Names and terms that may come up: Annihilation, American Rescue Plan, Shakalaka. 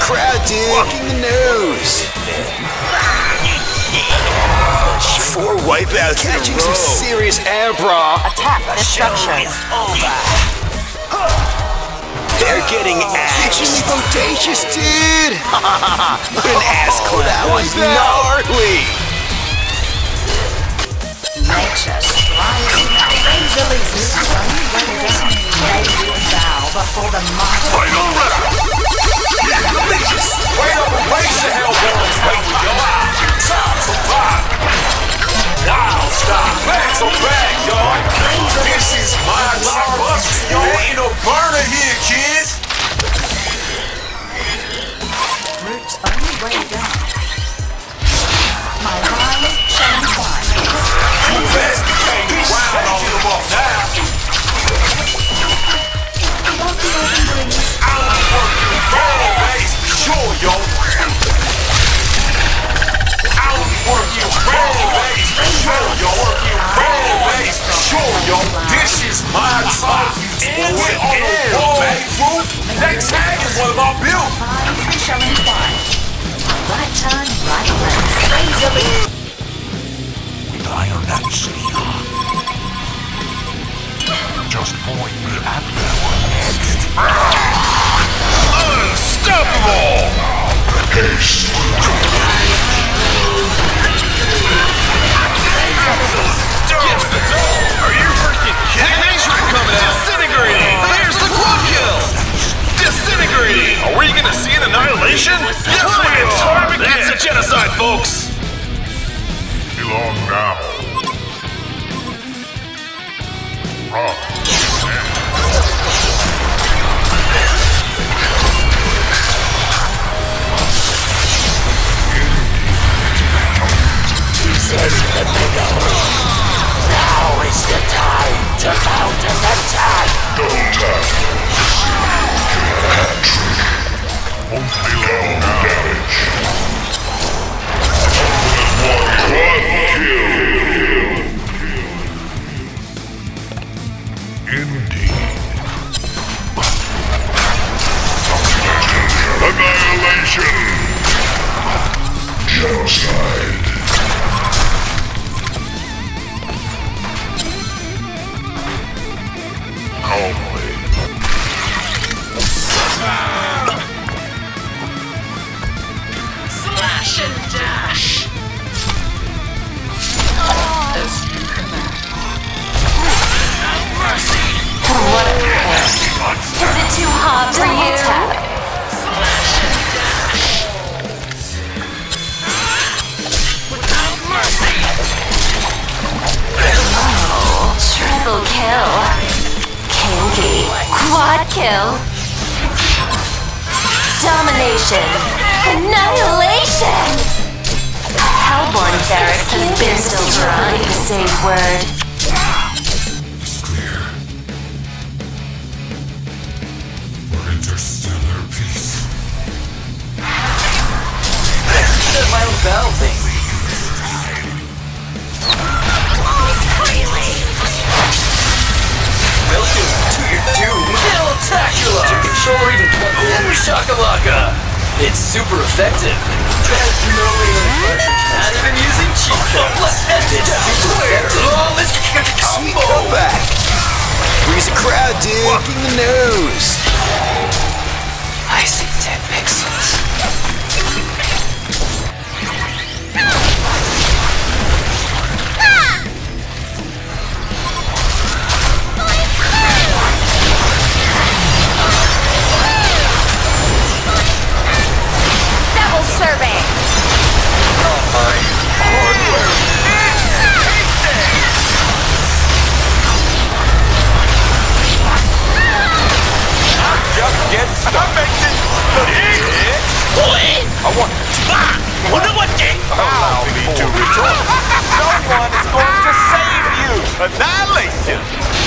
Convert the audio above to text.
Crowd dick in the nose. Four wipeouts in a row. Catching some serious air bra. Attack destruction is over. They're getting ass. It's bodacious, dude. What an ass clip. That was gnarly. Righteous, rising up, angel's knees run down. May you bow before the martyr. Final round. Delicious. Wait up and raise the hell balls. Wait to go out. Time to rock. Now stop. Bags on back, y'all. This is my blockbuster. Yo, ain't no burner here, kids. Roots only way down. My lines shine wide. You best take this round off them off now. I don't work you always. Sure, yo. I don't work you always. Sure, yo. Work you always. Sure, yo. This is my time. Ends it on the wall, fool. That tag is one of our bills. Right time, right place. We lie on that seal. Just point me at the one next. Unstoppable! Ace. Gets the dough. Are you freaking kidding me? Coming out. Disintegrating! There's the quad kill! Disintegrating! Are we gonna see an annihilation? Yes, we are! That's a genocide, folks! Belong now. Rock. This is the big one. Now is the time to counter the attack! Don't touch! Won't be long damage! One kill! Indeed! Annihilation! Genocide! Calmly. Slash and dash. As you command. No mercy. What a point. Is it too hard for you? Slash and dash. Without mercy. Oh, triple kill. Quad kill. Domination. Annihilation. Hellborn Ferret has been still trying to save word. It's clear. We're interstellar peace. Set my own bell thing. Shakalaka! It's super effective! Not even using cheat codes! Let's end it! Let's sweet comeback! Freeze the crowd, dude! Walking the nose! I see 10 pixels. I want to allow me to rejoice. No one is going to save you. Annihilation.